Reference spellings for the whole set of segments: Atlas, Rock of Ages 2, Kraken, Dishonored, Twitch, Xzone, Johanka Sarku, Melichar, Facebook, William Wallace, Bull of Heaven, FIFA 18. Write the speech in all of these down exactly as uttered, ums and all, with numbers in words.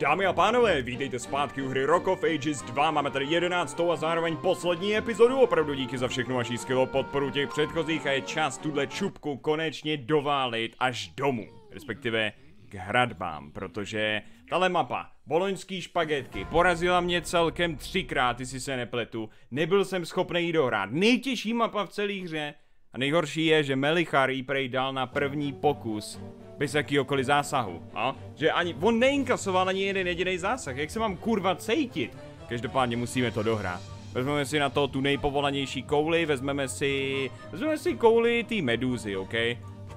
Dámy a pánové, vítejte zpátky u hry Rock of Ages dva, máme tady jedenáctou a zároveň poslední epizodu, opravdu díky za všechnu vaši skvělou podporu těch předchozích a je čas tuhle čupku konečně doválit až domů, respektive k hradbám, protože tahle mapa, boloňský špagetky, porazila mě celkem třikrát, jestli se nepletu, nebyl jsem schopný jí dohrát, nejtěžší mapa v celé hře a nejhorší je, že Melichar jí prej dal na první pokus. Bez jakýhokoliv zásahu, a? Že ani on neinkasoval ani jeden jediný zásah, jak se mám kurva cejtit? Každopádně musíme to dohrát. Vezmeme si na to tu nejpovolanější kouli, vezmeme si... Vezmeme si kouli té medúzy, ok?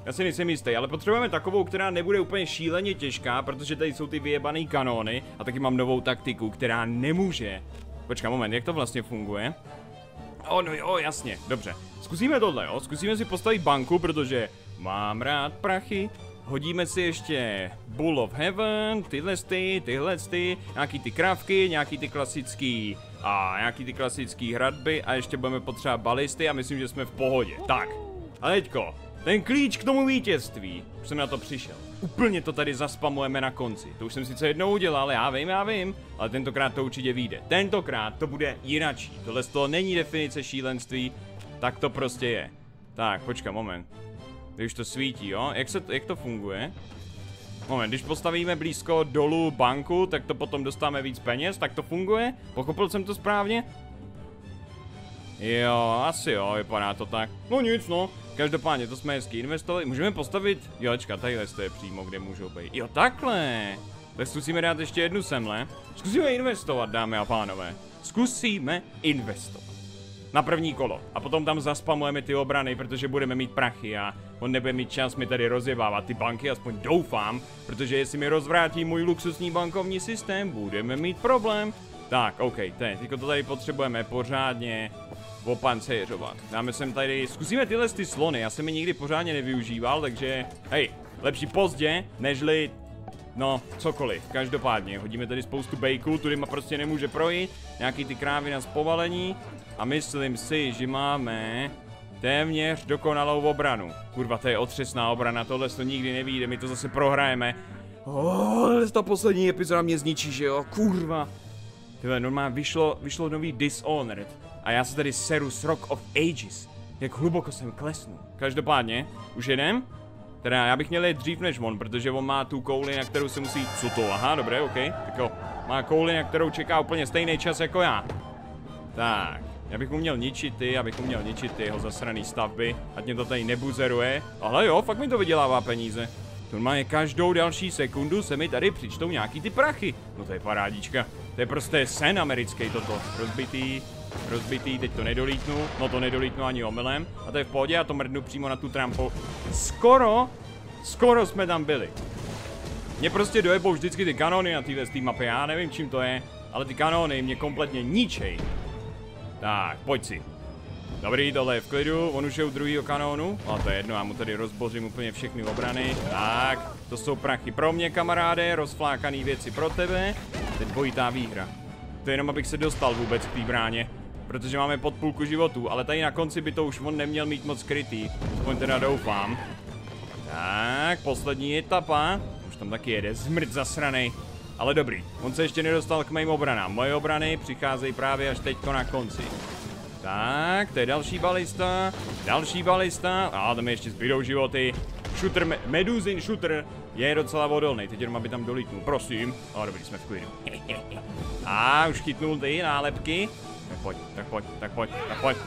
Já si nejsem jistý, ale potřebujeme takovou, která nebude úplně šíleně těžká, protože tady jsou ty vyjebané kanóny a taky mám novou taktiku, která nemůže. Počkej, moment, jak to vlastně funguje? O, no jo, jasně, dobře. Zkusíme tohle, jo? Zkusíme si postavit banku, protože mám rád prachy. Hodíme si ještě Bull of Heaven, tyhle ty, tyhle ty, nějaký ty krávky, nějaký ty klasický a nějaký ty klasický hradby a ještě budeme potřebovat balisty a myslím, že jsme v pohodě. Tak, a teďko, ten klíč k tomu vítězství, už jsem na to přišel. Úplně to tady zaspamujeme na konci, to už jsem sice jednou udělal, já vím, já vím, ale tentokrát to určitě vyjde. Tentokrát to bude jinačí, tohle z toho není definice šílenství, tak to prostě je. Tak, počkej, moment. Když to svítí, jo? Jak, se to, jak to funguje? Moment, když postavíme blízko dolů banku, tak to potom dostáme víc peněz, tak to funguje? Pochopil jsem to správně? Jo, asi jo, vypadá to tak. No nic, no. Každopádně, to jsme hezky investovali. Můžeme postavit... Jočka, tadyhle to je přímo, kde můžou být. Jo, takhle. Tak zkusíme dát ještě jednu semle. Zkusíme investovat, dámy a pánové. Zkusíme investovat. Na první kolo. A potom tam zaspamujeme ty obrany, protože budeme mít prachy a on nebude mít čas mi tady rozjebávat ty banky, aspoň doufám, protože jestli mi rozvrátí můj luxusní bankovní systém, budeme mít problém. Tak, ok, teď to tady potřebujeme pořádně opancéřovat. Dáme sem tady, zkusíme tyhle ty slony, já jsem je nikdy pořádně nevyužíval, takže hej, lepší pozdě, nežli no, cokoliv. Každopádně, hodíme tady spoustu bejků, tudy ma prostě nemůže projít, nějaký ty krávy na zpovalení. A myslím si, že máme téměř dokonalou obranu. Kurva, to je otřesná obrana, tohle to nikdy nevyjde, my to zase prohrajeme. Oh, ta poslední epizoda mě zničí, že jo, kurva. Tyhle, normálně vyšlo, vyšlo nový Dishonored a já se tady seru z Rock of Ages. Jak hluboko jsem klesnul. Každopádně, už jedem? Teda já bych měl jít dřív než on, protože on má tu kouli, na kterou se musí... Co to? Aha, dobré, ok. Tak jo, má kouli, na kterou čeká úplně stejný čas jako já. Tak. Já bych uměl ničit ty, abych uměl ničit ty jeho zasraný stavby, ať mě to tady nebuzeruje. Ale jo, fakt mi to vydělává peníze. Normálně každou další sekundu se mi tady přičtou nějaký ty prachy. No to je parádička. To je prostě sen americký toto. Rozbitý, rozbitý, teď to nedolítnu. No to nedolítnu ani omylem. A to je v pohodě, já to mrdnu přímo na tu trampu. Skoro, skoro jsme tam byli. Mě prostě dojebou vždycky ty kanóny na téhle té mapě, já nevím čím to je, ale ty kanóny mě kompletně ničej. Tak, pojď si. Dobrý, dole je v klidu, on už je u druhého kanónu. A to je jedno, já mu tady rozbořím úplně všechny obrany. Tak, to jsou prachy pro mě, kamaráde, rozflákaný věci pro tebe. Teď dvojitá výhra. To je jenom, abych se dostal vůbec k té bráně. Protože máme pod půlku životů, ale tady na konci by to už on neměl mít moc krytý. Aspoň teda doufám. Tak, poslední etapa. Už tam taky jede, zmrt zasranej. Ale dobrý, on se ještě nedostal k mým obranám. Moje obrany přicházejí právě až teďko na konci. Tak, to je další balista, další balista, a tam ještě zbydou životy. Šutr, me meduzin šutr je docela odolný, teď jenom aby tam dolítnul, prosím. A dobrý, jsme v klidu. A už chytnul ty nálepky. Tak pojď, tak pojď, tak pojď, tak pojď.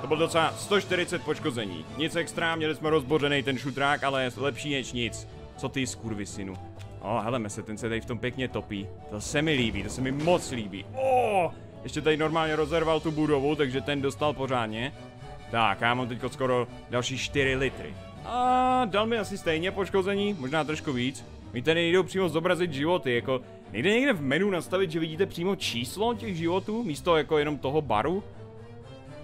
To bylo docela sto čtyřicet poškození. Nic extra, měli jsme rozbořený ten šutrák, ale lepší než nic. Co ty skurvisinu? O, oh, hele, se, ten se tady v tom pěkně topí. To se mi líbí, to se mi moc líbí. Oh, ještě tady normálně rozerval tu budovu, takže ten dostal pořádně. Tak, já mám teď skoro další čtyři litry. A dal mi asi stejně poškození, možná trošku víc. My tady nejdou přímo zobrazit životy, jako nejde někde v menu nastavit, že vidíte přímo číslo těch životů, místo jako jenom toho baru?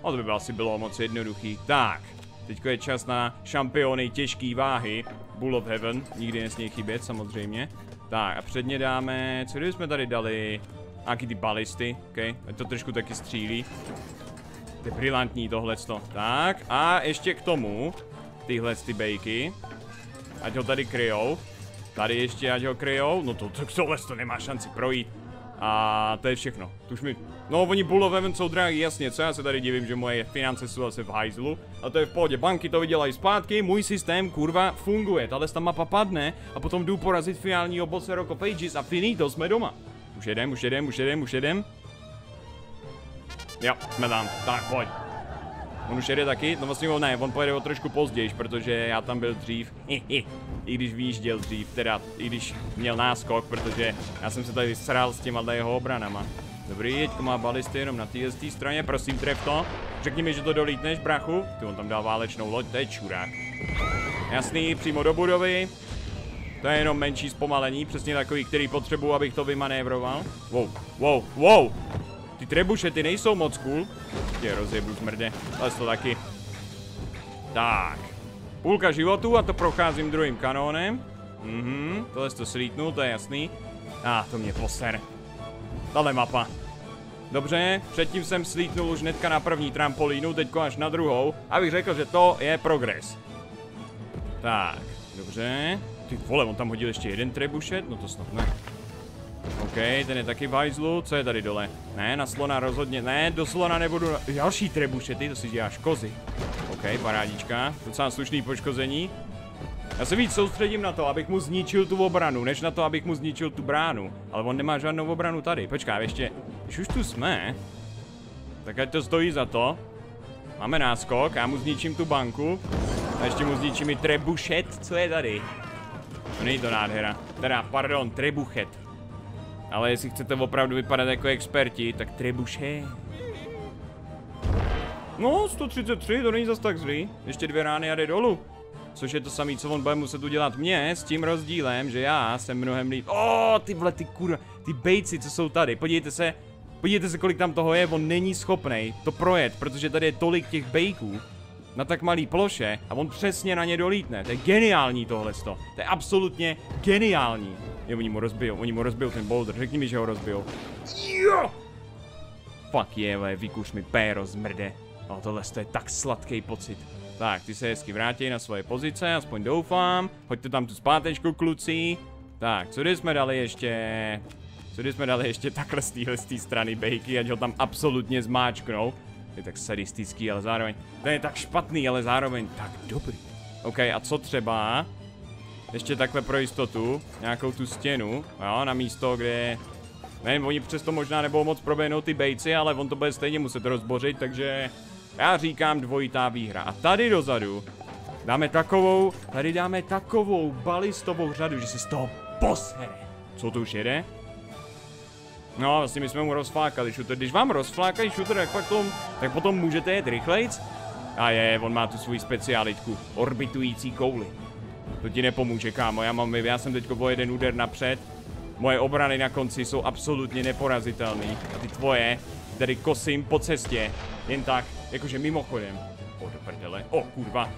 A to by, by asi bylo moc jednoduchý. Tak, teď je čas na šampiony těžké váhy. Bull of Heaven, nikdy nesmí chybět samozřejmě. Tak a předně dáme, co kdybychom tady dali, nějaký ty balisty, ok, ať to trošku taky střílí. To je brilantní tohleto, tak a ještě k tomu, tyhle ty bejky, ať ho tady kryjou. Tady ještě, ať ho kryjou, no to, to, to, to nemá šanci projít. A to je všechno, to už mi... No oni Bull of Heaven jsou drahý, jasně, co já se tady divím, že moje finance jsou asi v hajzlu. A to je v pohodě, banky to vydělají zpátky, můj systém kurva funguje, tahle ta mapa padne a potom jdu porazit finálního bosse Rock of Ages a finito, jsme doma. Už jedem, už jedem, už jedem, už jedem. Jo, jsme tam, tak pojď. On už jede taky? No vlastně ne, on pojede o trošku později, protože já tam byl dřív, i když výjížděl dřív, teda i když měl náskok, protože já jsem se tady sral s těma jeho obranama. Dobrý, jeďko má balisty jenom na té straně, prosím tref to, řekni mi, že to dolítneš, brachu. Ty, on tam dá válečnou loď, to je čurák. Jasný, přímo do budovy. To je jenom menší zpomalení, přesně takový, který potřebuji, abych to vymanévroval. Wow, wow, wow. Ty trebuše, ty nejsou moc cool. Tě rozjebu smrdě, ale to taky. Tak. Půlka životu a to procházím druhým kanónem. Mhm, tohle to slítnu, to je jasný. A ah, to mě poser. Tahle mapa. Dobře, předtím jsem slítnul už netka na první trampolínu, teďko až na druhou. Abych řekl, že to je progres. Tak, dobře. Ty vole, on tam hodil ještě jeden trebušet, no to snad ne. OK, ten je taky v hajzlu, co je tady dole? Ne, na slona rozhodně, ne, do slona nebudu, další trebuše, ty to si děláš kozy. OK, parádička, docela slušný poškození. Já se víc soustředím na to, abych mu zničil tu obranu, než na to, abych mu zničil tu bránu. Ale on nemá žádnou obranu tady, počkám ještě, když už tu jsme, tak ať to stojí za to. Máme náskok, já mu zničím tu banku, a ještě mu zničím i trebušet, co je tady? To není to nádhera, teda pardon, trebuchet. Ale jestli chcete opravdu vypadat jako experti, tak trebuše. No, sto třicet tři, to není zas tak zlý. Ještě dvě rány a jde dolů. Což je to samý, co on bude muset udělat mě, s tím rozdílem, že já jsem mnohem líp. O, ty vole, ty kurva, ty bejci, co jsou tady. Podívejte se, podívejte se, kolik tam toho je, on není schopnej to projet, protože tady je tolik těch bejků na tak malý ploše a on přesně na ně dolítne. To je geniální tohleto, to je absolutně geniální. Jo, oni mu rozbijou, oni mu rozbijou ten boulder, řekni mi, že ho rozbijou. Jo! Fuck je, vle, vykuš mi péro zmrde. No tohle to je tak sladký pocit. Tak, ty se hezky vrátí na svoje pozice, aspoň doufám. Hoďte tam tu zpátečku, kluci. Tak, co když jsme dali ještě... Co když jsme dali ještě takhle z téhle z té strany bejky, ať ho tam absolutně zmáčknou. Je tak sadistický, ale zároveň... Ten je tak špatný, ale zároveň tak dobrý. OK, a co třeba... Ještě takhle pro jistotu, nějakou tu stěnu, jo, na místo, kde, nevím, oni přesto možná nebudou moc proběhnout ty bejci, ale on to bude stejně muset rozbořit, takže já říkám dvojitá výhra. A tady dozadu dáme takovou, tady dáme takovou balistovou řadu, že se z toho posere. Co to už jede? No, vlastně my jsme mu rozflákali šuter, když vám rozflákají šuter, tak, pak tom, tak potom můžete jet rychlejc. A je, on má tu svůj specialitku, orbitující kouli. To ti nepomůže, kámo, já mám, já jsem teďko o jeden úder napřed. Moje obrany na konci jsou absolutně neporazitelné. A ty tvoje, tady kosím po cestě. Jen tak, jakože mimochodem. O, do prdele, o kurva.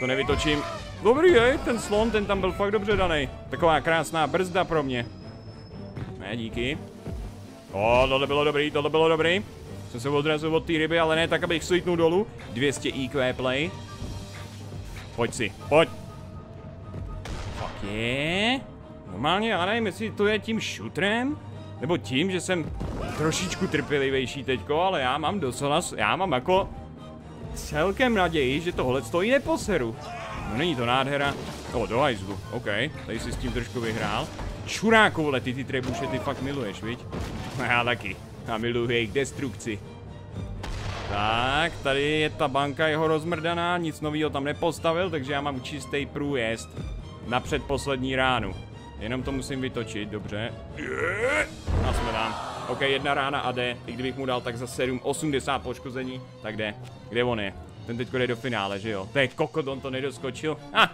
To nevytočím. Dobrý, hej, ten slon, ten tam byl fakt dobře daný. Taková krásná brzda pro mě. Ne, díky. O, tohle bylo dobrý, tohle bylo dobrý. Jsem se odrazil od té ryby, ale ne tak, abych slítnul dolů. dvě stě I Q play. Pojď si, pojď. Je? Normálně, já nevím, jestli to je tím šutrem, nebo tím, že jsem trošičku trpělivější teďko, ale já mám docela, já mám jako celkem naději, že tohle stojí neposeru. No není to nádhera. O, do hajzlu, OK, tady jsi s tím trošku vyhrál. Čuráku, vole, ty, ty trebuše, ty fakt miluješ, viď? Já taky, já miluji jejich destrukci. Tak, tady je ta banka jeho rozmrdaná, nic nového tam nepostavil, takže já mám čistý průjezd. Na předposlední ránu. Jenom to musím vytočit, dobře. A jsme tam. OK, jedna rána a jde. I kdybych mu dal tak za sedm osmdesát poškození, tak jde. Kde on je? Ten teď jde do finále, že jo? To je kokot, on to nedoskočil. Ah,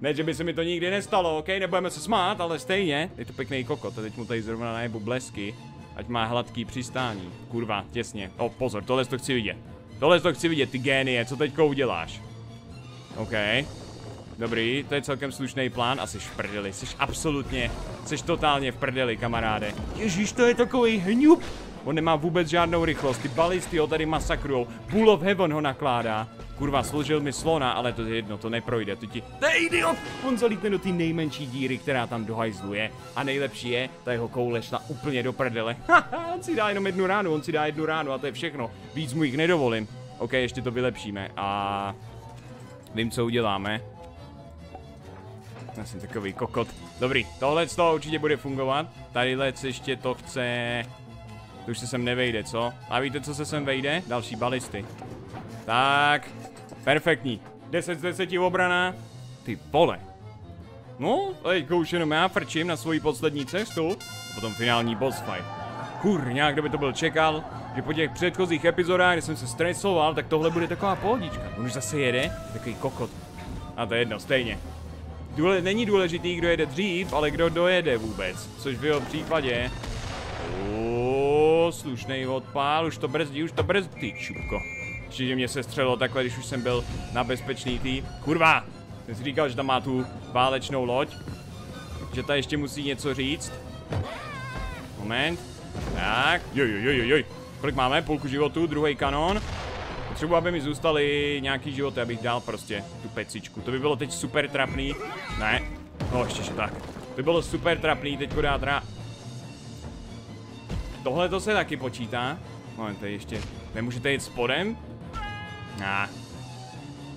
ne, že by se mi to nikdy nestalo, OK? Nebudeme se smát, ale stejně. Je to pěkný kokot, a teď mu tady zrovna najebu blesky. Ať má hladký přistání. Kurva, těsně. O, pozor, tohle to chci vidět. Tohle to chci vidět, ty génie, co teďko uděláš? OK. Dobrý, to je celkem slušný plán, asi v prdeli, jsi absolutně, jsi totálně v prdeli, kamaráde. Ježíš, to je takový hňup. On nemá vůbec žádnou rychlost, ty balisty ho tady masakrujou, Bull of Heaven ho nakládá. Kurva, složil mi slona, ale to je jedno, to neprojde, to ti... To je idiot! On zalítne do té nejmenší díry, která tam do hajzlu je. A nejlepší je, ta jeho koule šla úplně do prdele. Haha, on si dá jenom jednu ránu, on si dá jednu ránu a to je všechno. Víc mu jich nedovolím. OK, ještě to vylepšíme a... Vím, co uděláme. Já jsem takový kokot. Dobrý, tohle to určitě bude fungovat. Tadyhle ještě to chce... To už se sem nevejde, co? A víte, co se sem vejde? Další balisty. Tak... Perfektní. deset z deseti obrana. Ty vole. No, teďko už jenom já frčím na svoji poslední cestu. A potom finální boss fight. Kurňák, kdo by to byl čekal, že po těch předchozích epizodách, kdy jsem se stresoval, tak tohle bude taková pohodička. On už zase jede, takový kokot. A to je jedno, stejně. Důle, není důležitý, kdo jede dřív, ale kdo dojede vůbec. Což v jeho případě... Ooooooo, slušnej odpál, už to brzdí, už to brzdí, čupko. Určitě mě se střelo takhle, když už jsem byl na bezpečný tý. Kurva! Jsem si říkal, že tam má tu válečnou loď. Že ta ještě musí něco říct. Moment. Tak. Jojojojojoj. Kolik máme? Půlku životu, druhý kanon. Potřebuji, aby mi zůstaly nějaký životy, abych dal prostě tu pecičku. To by bylo teď super trapný. Ne. No, ještě že tak. To by bylo super trapný, teďko dát ra... Tohle to se taky počítá. Moment, tady ještě... Nemůžete jít spodem? Nah.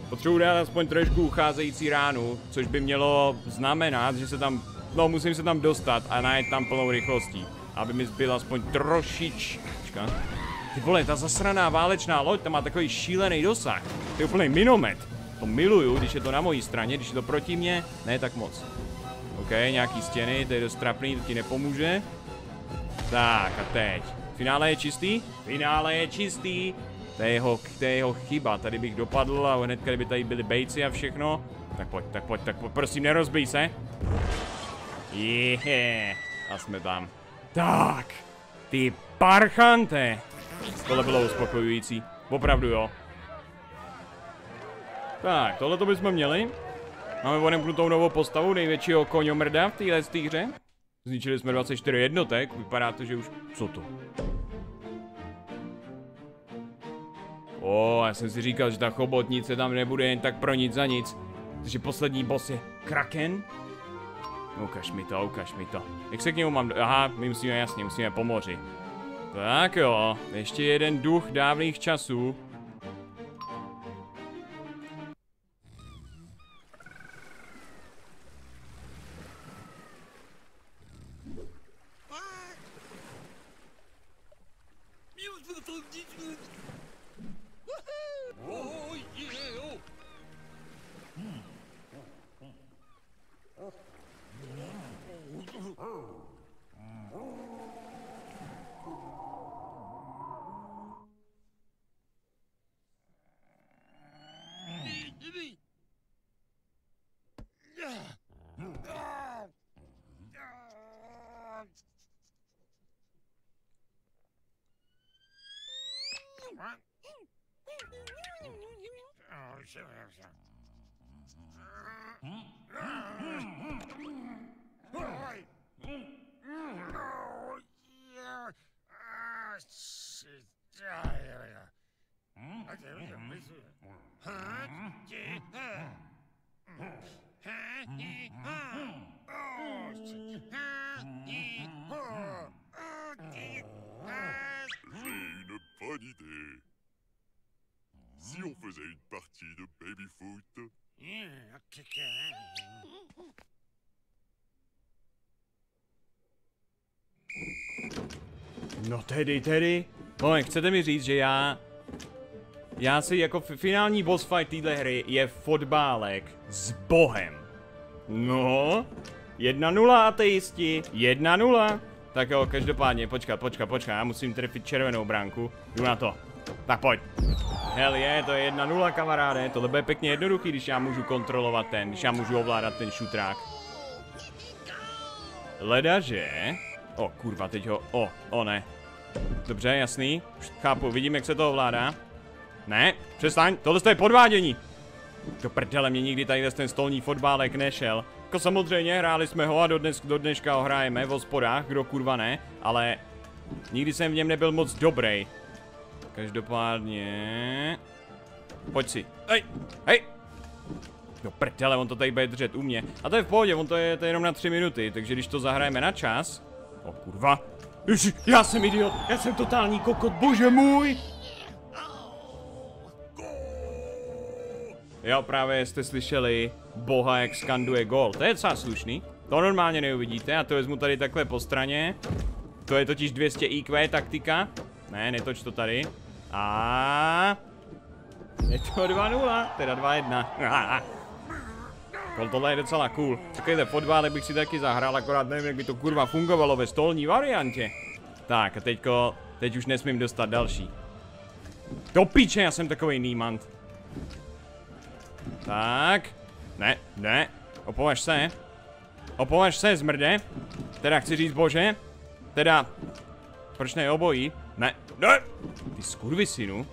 Potřebuji dát aspoň trošku ucházející ránu, což by mělo znamenat, že se tam, no musím se tam dostat a najet tam plnou rychlostí, aby mi zbyla aspoň trošička. Ty vole, ta zasraná válečná loď, ta má takový šílený dosah. To je úplný minomet. To miluju, když je to na mojí straně, když je to proti mně, ne tak moc. OK, nějaký stěny, to je dost trapný, to ti nepomůže. Tak a teď. Finále je čistý? Finále je čistý! To je jeho, to je jeho chyba, tady bych dopadl a hned, kdyby tady byly bejci a všechno. Tak pojď, tak pojď, tak pojď, prosím nerozbij se. Jehe, a jsme tam. Tak, ty parchante. Tohle bylo uspokojující, opravdu jo. Tak, tohle to bychom měli. Máme odemknutou novou postavu největšího koňomrda v téhle hře. Zničili jsme dvacet čtyři jednotek, vypadá to, že už... Co to? O, já jsem si říkal, že ta chobotnice tam nebude jen tak pro nic za nic. Takže poslední boss je Kraken? Ukaž mi to, ukaž mi to. Jak se k němu mám... Aha, my musíme, jasně, musíme po moři. Tak jo, ještě jeden duch dávných časů. Si on faisait une partie de baby-foot. No tedy, tedy. No, chcete mi říct, že já... Já si jako finální boss fight téhle hry je fotbálek s bohem. No. jedna nula ateisti. jedna nula. Tak jo, každopádně, počkat, počkat, počkat. Já musím trefit červenou bránku. Jdu na to. Tak pojď. Hell je, to je jedna nula, kamaráde. Tohle bude pěkně jednoduchý, když já můžu kontrolovat ten, když já můžu ovládat ten šutrák. Ledaže... O, kurva, teď ho... O, o ne. Dobře, jasný. Už chápu, vidím, jak se to ovládá. Ne, přestaň, tohle je podvádění. Do prdele, mě nikdy tady ten stolní fotbálek nešel. Jako samozřejmě, hráli jsme ho a do, dnes, do dneška ho hrajeme v hospodách, kdo kurva ne, ale... Nikdy jsem v něm nebyl moc dobrý. Každopádně... Pojď si. Hej, hej. No prdele, on to tady bude držet u mě. A to je v pohodě, on to je, to je jenom na tři minuty, takže když to zahrajeme na čas. O kurva. Ježi, já jsem idiot, já jsem totální kokot, bože můj. Jo, právě jste slyšeli boha, jak skanduje gól. To je docela slušný. To normálně neuvidíte, já to vezmu tady takhle po straně. To je totiž dvě stě I Q taktika. Ne, netoč to tady. A je to dva nula, teda dva jedna. Tohle je docela cool. Takovýhle fotbálek bych si taky zahrál, akorát nevím, jak by to kurva fungovalo ve stolní variantě. Tak a teďko, teď už nesmím dostat další. Do piče, já jsem takovej nímant. Tak, ne, ne, opovaž se. Opovaž se, zmrde. Teda chci říct bože. Teda, proč ne obojí? Ne, ne, ty skurvisinu.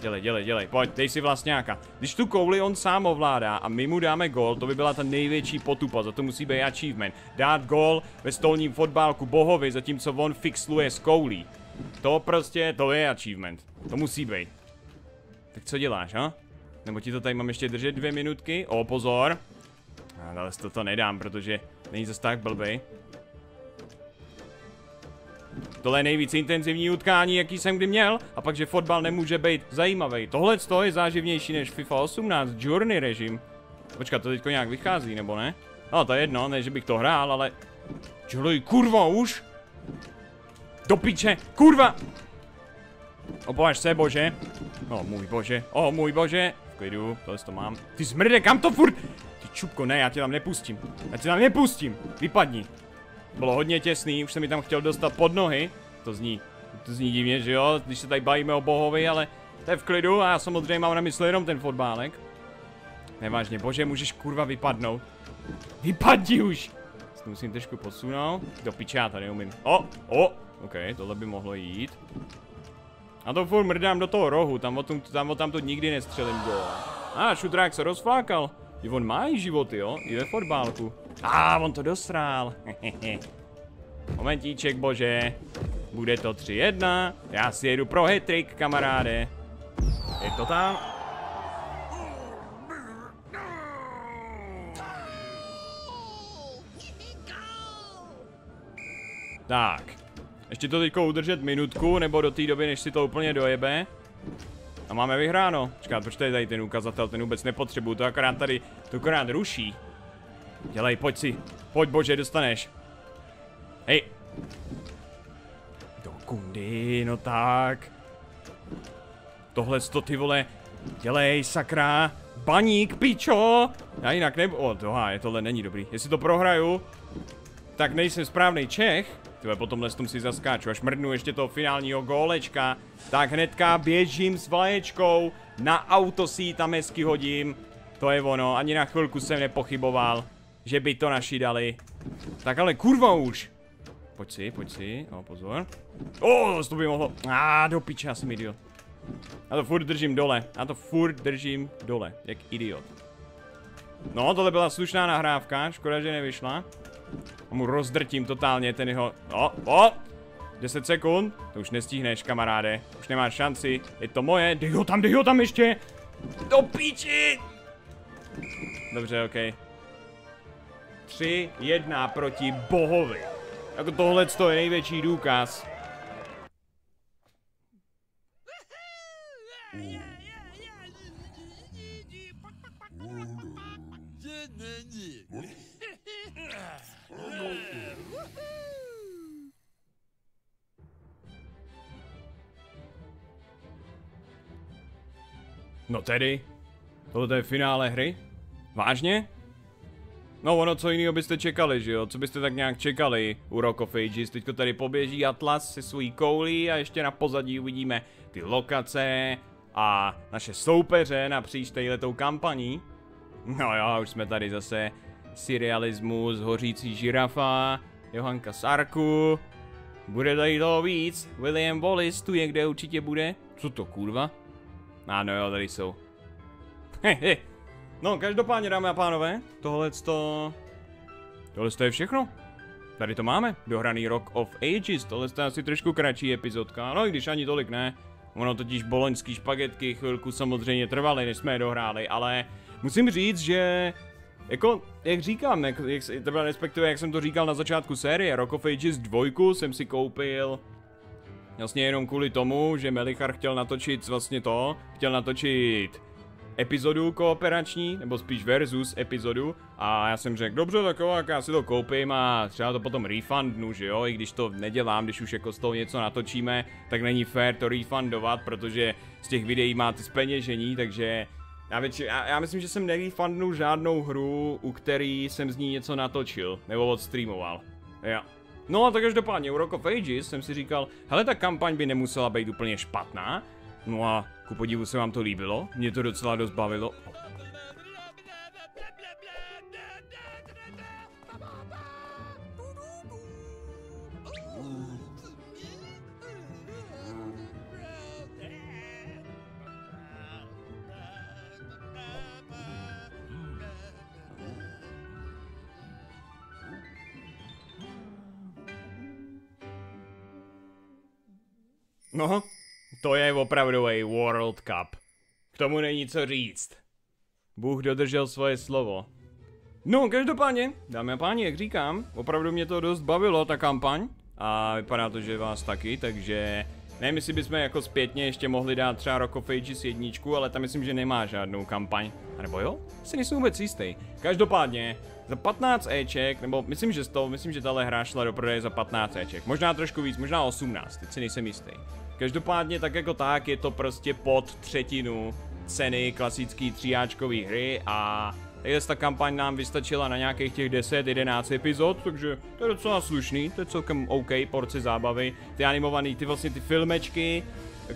Dělej, dělej, dělej, pojď, dej si vlastňáka. Když tu kouli on sám ovládá a my mu dáme gól, to by byla ta největší potupa, za to musí být achievement. Dát gól ve stolním fotbálku bohovi, zatímco on fixluje s koulí. To prostě, to je achievement. To musí být. Tak co děláš, ha? Nebo ti to tady mám ještě držet dvě minutky? O, pozor. Ale to to nedám, protože není zas tak blbej. Tohle je nejvíc intenzivní utkání, jaký jsem kdy měl, a pak, že fotbal nemůže být zajímavý. Tohle je záživnější než FIFA osmnáct, Journey režim. Počkat, to teďko nějak vychází, nebo ne? No, to je jedno, ne, že bych to hrál, ale... Čuluj, kurva, už! Do piče, kurva! Opovaž se, bože. O můj bože, o můj bože. V klidu, tohle to mám. Ty smrde, kam to furt? Ty čupko, ne, já tě tam nepustím. Já tě tam nepustím, vypadni. Bylo hodně těsný, už jsem mi tam chtěl dostat pod nohy. To zní, to zní divně, že jo, když se tady bavíme o bohovi, ale to je v klidu a já samozřejmě mám na mysli jenom ten fotbálek. Nevážně, bože, můžeš kurva vypadnout. Vypadni už! S tím musím trošku posunout. Do piče, já tady neumím. O, o, ok, tohle by mohlo jít. A to furt mrdám do toho rohu, tam o tom, tam o tamto nikdy nestřelím gól. A ah, šutrák se rozflákal. I on má i životy, jo, i ve fotbálku. A ah, on to dosrál. Momentíček, bože. Bude to tři jedna. Já si jedu pro hat-trick, kamaráde. Je to tam? Tak. Ještě to teďko udržet minutku, nebo do té doby, než si to úplně dojebe. A máme vyhráno. Čekat, proč tady ten ukazatel, ten vůbec nepotřebuju, to akorát tady, to akorát ruší. Dělej, pojď si, pojď bože, dostaneš. Hej. Do kundy, no tak. Tohle sto, ty vole, dělej, sakra. Baník, pičo. Já jinak nebo, o, doha, je tohle není dobrý. Jestli to prohraju, tak nejsem správný Čech. Tyhle, potom lestom si zaskáču, až mrdnu ještě toho finálního gólečka. Tak hnedka běžím s vlaječkou, na auto si ji tam hezky hodím. To je ono, ani na chvilku jsem nepochyboval, že by to naši dali. Tak ale kurva už. Pojď si, pojď si, o pozor. O, to by mohlo, a ah, do piče, já jsem idiot. Já to furt držím dole, já to furt držím dole, jak idiot. No, tohle byla slušná nahrávka, škoda, že nevyšla. A mu rozdrtím totálně ten jeho... O, o! deset sekund. To už nestihneš, kamaráde. Už nemáš šanci. Je to moje. Dej ho tam, dej ho tam ještě! Do píči! Dobře, ok. tři jedna proti bohovi. Jako tohle je největší důkaz. No tedy, tohle je finále hry? Vážně? No ono, co jiného byste čekali, že jo? Co byste tak nějak čekali u Rock of Ages? Teďko tady poběží Atlas se svojí koulí a ještě na pozadí uvidíme ty lokace a naše soupeře na příštejletou kampaní. No jo, už jsme tady zase surrealismus, hořící žirafa, Johanka Sarku. Bude tady toho víc, William Wallace tu je, kde určitě bude. Co to kurva? Ano jo, tady jsou. Hehe. No, každopádně, dámy a pánové, tohleto... Tohleto je všechno. Tady to máme, dohraný Rock of Ages, tohle je asi trošku kratší epizodka, no i když ani tolik ne. Ono totiž boloňský špagetky chvilku samozřejmě trvaly, než jsme je dohráli, ale musím říct, že jako, jak říkám, jak, jak, teda respektive jak jsem to říkal na začátku série, Rock of Ages dva jsem si koupil vlastně jenom kvůli tomu, že Melichar chtěl natočit vlastně to, chtěl natočit epizodu kooperační, nebo spíš versus epizodu, a já jsem řekl, dobře, tak jo, jak já si to koupím a třeba to potom refundnu, že jo, i když to nedělám, když už jako z toho něco natočíme, tak není fér to refundovat, protože z těch videí máte zpeněžení, takže já, větši, já, já myslím, že jsem nerefundnul žádnou hru, u který jsem z ní něco natočil, nebo odstreamoval, jo. No a tak každopádně u Rock of Ages jsem si říkal, hele, ta kampaň by nemusela být úplně špatná. No a ku podivu se vám to líbilo, mě to docela dost bavilo. No, to je opravdový World Cup. K tomu není co říct. Bůh dodržel svoje slovo. No, každopádně, dámy a páni, jak říkám, opravdu mě to dost bavilo, ta kampaň. A vypadá to, že vás taky, takže nevím, jestli bychom jako zpětně ještě mohli dát třeba Rock of Ages jedna, ale tam myslím, že nemá žádnou kampaň. A nebo jo? Si nejsem vůbec jistý. Každopádně, za patnáct éček, nebo myslím, že sto, myslím, že tahle hra šla do prodeje za patnáct éček. Možná trošku víc, možná osmnáct, teď si nejsem jistý. Každopádně tak jako tak je to prostě pod třetinu ceny klasické tříáčkové hry a tadyhle ta kampaň nám vystačila na nějakých těch deset jedenáct epizod, takže to je docela slušný, to je celkem OK, porce zábavy. Ty animované, ty vlastně ty filmečky,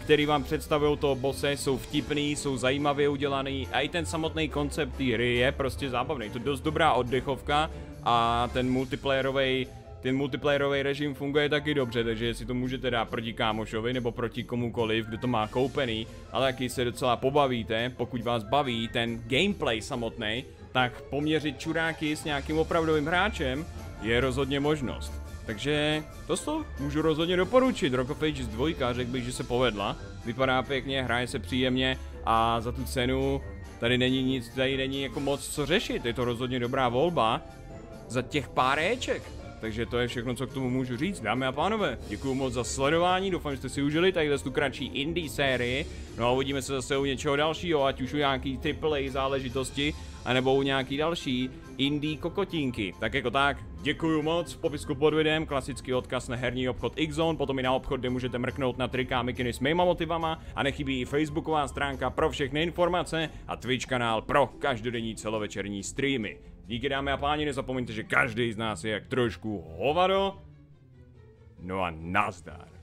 který vám představují toho bose, jsou vtipný, jsou zajímavě udělaný a i ten samotný koncept té hry je prostě zábavný. To je dost dobrá oddechovka a ten multiplayerový Ten multiplayerový režim funguje taky dobře, takže jestli to můžete dát proti kámošovi nebo proti komukoliv, kdo to má koupený, ale taky se docela pobavíte, pokud vás baví ten gameplay samotný, tak poměřit čuráky s nějakým opravdovým hráčem je rozhodně možnost. Takže to to můžu rozhodně doporučit. Rock of Ages dva, řekl bych, že se povedla, vypadá pěkně, hraje se příjemně a za tu cenu tady není nic, tady není jako moc co řešit, je to rozhodně dobrá volba za těch pár éček. Takže to je všechno, co k tomu můžu říct, dámy a pánové. Děkuju moc za sledování, doufám, že jste si užili tadyhle tu kratší indie sérii. No a uvidíme se zase u něčeho dalšího, ať už u nějaký triple A záležitosti, anebo u nějaký další indie kokotínky. Tak jako tak, děkuju moc, v popisku pod videem klasický odkaz na herní obchod Xzone, potom i na obchod, kde můžete mrknout na triká mikiny s mýma motivama a nechybí i facebooková stránka pro všechny informace a Twitch kanál pro každodenní celovečerní streamy. Díky, dámy a páni, nezapomeňte, že každý z nás je jak trošku hovado. No a nazdar.